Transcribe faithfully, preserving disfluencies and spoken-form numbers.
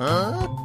Huh?